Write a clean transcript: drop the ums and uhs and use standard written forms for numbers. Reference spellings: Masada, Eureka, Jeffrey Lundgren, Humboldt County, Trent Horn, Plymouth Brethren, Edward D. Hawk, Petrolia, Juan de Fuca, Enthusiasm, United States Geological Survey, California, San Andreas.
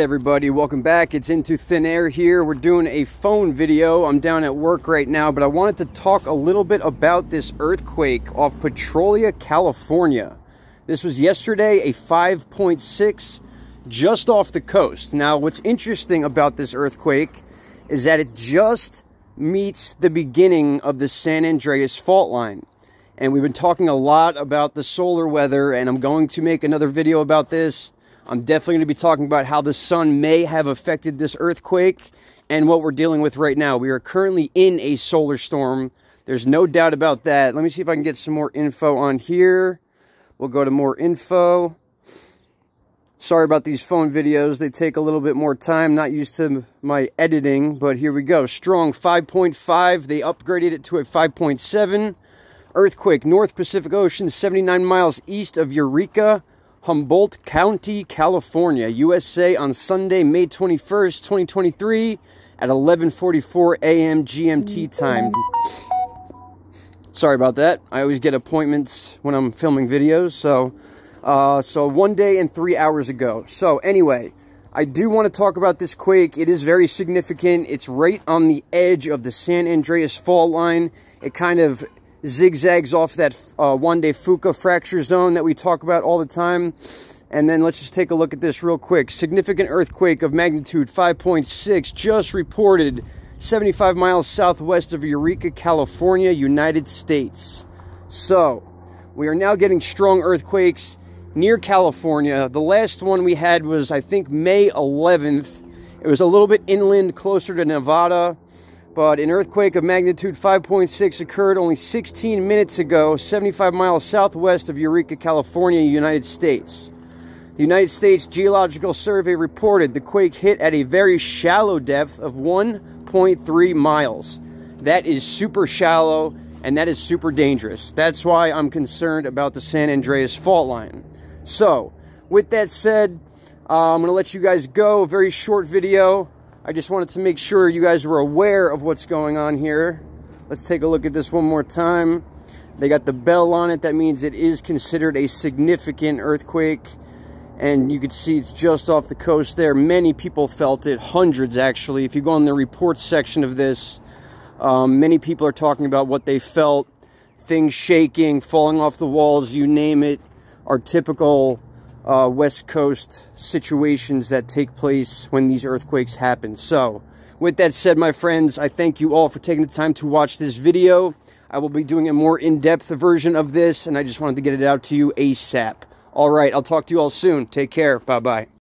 Everybody, welcome back. It's Into Thin Air here. We're doing a phone video. I'm down at work right now, but I wanted to talk a little bit about this earthquake off Petrolia, California. This was yesterday, a 5.6 just off the coast. Now, what's interesting about this earthquake is that it just meets the beginning of the San Andreas fault line. And we've been talking a lot about the solar weather, and I'm going to make another video about this. I'm definitely going to be talking about how the sun may have affected this earthquake and what we're dealing with right now. We are currently in a solar storm. There's no doubt about that. Let me see if I can get some more info on here. We'll go to more info. Sorry about these phone videos. They take a little bit more time. Not used to my editing, but here we go. Strong 5.5. They upgraded it to a 5.7. Earthquake, North Pacific Ocean, 79 miles east of Eureka, Humboldt County, California, USA, on Sunday, May 21st, 2023 at 11:44 a.m. GMT time. Sorry about that. I always get appointments when I'm filming videos, so 1 day and 3 hours ago. So anyway, I do want to talk about this quake. It is very significant. It's right on the edge of the San Andreas fault line. It kind of zigzags off that Juan de Fuca fracture zone that we talk about all the time. And then let's just take a look at this real quick. Significant earthquake of magnitude 5.6 just reported 75 miles southwest of Eureka, California, United States. So we are now getting strong earthquakes near California. The last one we had was, I think, May 11th. It was a little bit inland, closer to Nevada. But an earthquake of magnitude 5.6 occurred only 16 minutes ago, 75 miles southwest of Eureka, California, United States. The United States Geological Survey reported the quake hit at a very shallow depth of 1.3 miles. That is super shallow, and that is super dangerous. That's why I'm concerned about the San Andreas fault line. So, with that said, I'm going to let you guys go. A very short video. I just wanted to make sure you guys were aware of what's going on here. Let's take a look at this one more time. They got the bell on it. That means it is considered a significant earthquake. And you can see it's just off the coast there. Many people felt it. Hundreds, actually. If you go on the reports section of this, many people are talking about what they felt. Things shaking, falling off the walls, you name it, are typical West Coast situations that take place when these earthquakes happen. So, with that said, my friends, I thank you all for taking the time to watch this video. I will be doing a more in-depth version of this, and I just wanted to get it out to you ASAP. All right, I'll talk to you all soon. Take care. Bye-bye.